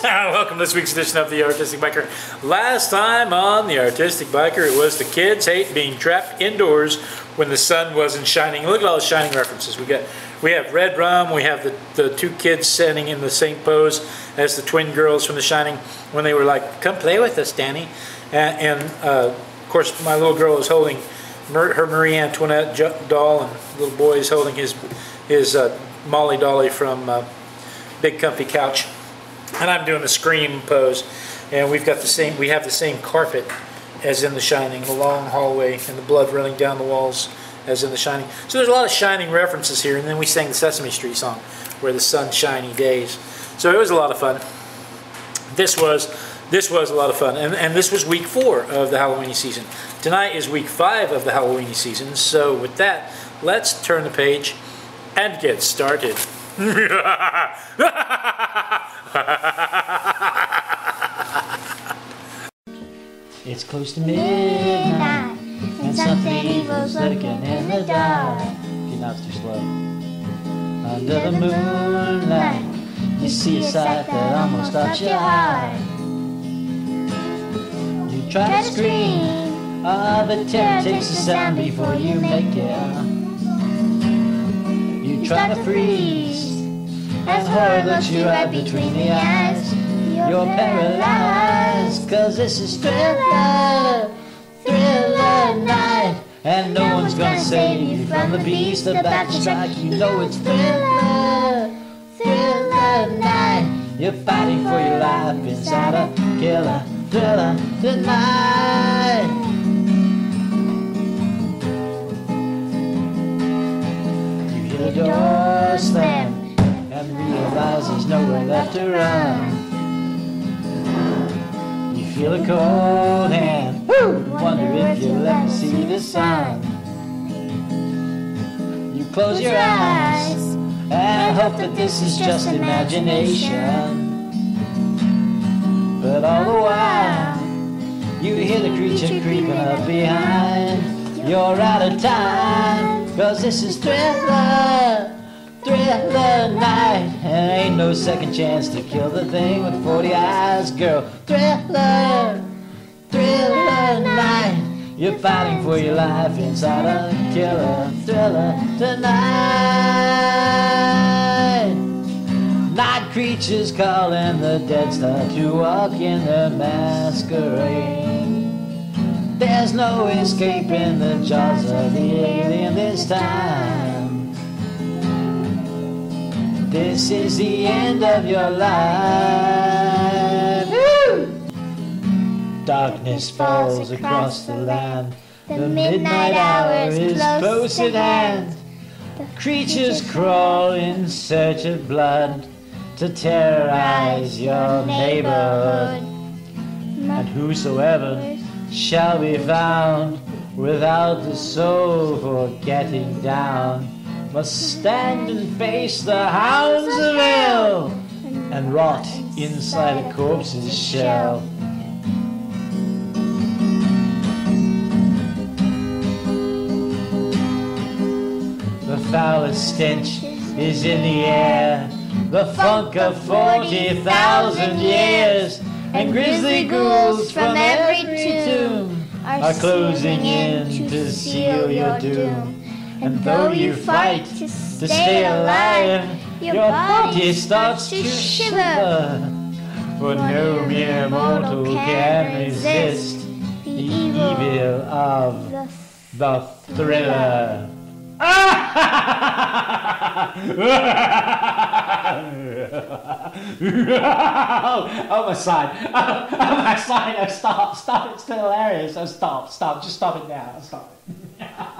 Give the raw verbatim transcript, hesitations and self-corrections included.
Girls, welcome to this week's edition of The Artistic Biker. Last time on The Artistic Biker, it was the kids hate being trapped indoors when the sun wasn't shining. Look at all the Shining references. We got, we have Red Rum, we have the, the two kids standing in the same pose as the twin girls from The Shining when they were like, come play with us, Danny. And, and uh, of course, my little girl is holding her Marie Antoinette doll, and the little boy is holding his, his uh, Molly Dolly from uh, Big Comfy Couch. And I'm doing the scream pose, and we've got the same. We have the same carpet as in The Shining, the long hallway, and the blood running down the walls as in The Shining. So there's a lot of Shining references here, and then we sang the Sesame Street song, "Where the Sun Shiny Days." So it was a lot of fun. This was this was a lot of fun, and and this was week four of the Halloween season. Tonight is week five of the Halloween season. So with that, let's turn the page and get started. It's close to midnight, and something evil's lurking in the dark. Okay, now it's too slow. Under the moonlight, you see a sight that almost stops your heart. You try to scream, ah, but terror takes the sound before you make it. You try to freeze, as horror looks you right between the eyes. You're paralyzed, cause this is Thriller, Thriller night. And no one's gonna save you from the beast about to strike. You know it's Thriller, Thriller night. You're fighting for your life inside a killer thriller tonight. You hear the door slam and realize there's nowhere left to run. You feel a cold hand, woo! Wonder if you'll ever see the sun. You close your eyes and hope that this is just imagination. But all the while, you hear the creature creeping up behind. You're out of time, cause this is Thriller, Thriller night, and ain't no second chance to kill the thing with forty eyes, girl. Thriller, Thriller night. You're fighting for your life inside a killer thriller tonight. Night creatures calling, the dead start to walk in their masquerade. There's no escaping the jaws of the alien this time. This is the end of your life. Woo! Darkness falls across the land. The midnight hour is close at hand. Creatures crawl in search of blood to terrorize your neighborhood. And whosoever shall be found without the soul for getting down must stand and face the hounds of hell and rot inside a corpse's shell. The foulest stench is in the air, the funk of forty thousand years, and grisly ghouls from every tomb are closing in to seal your doom. And though you fight to stay alive, your body starts to shiver. For no mere mortal can resist the evil of the Thriller. Oh my side! Oh, oh my side! Oh, stop! Stop! It's hilarious! Oh stop! Stop! Just stop it now! Stop it!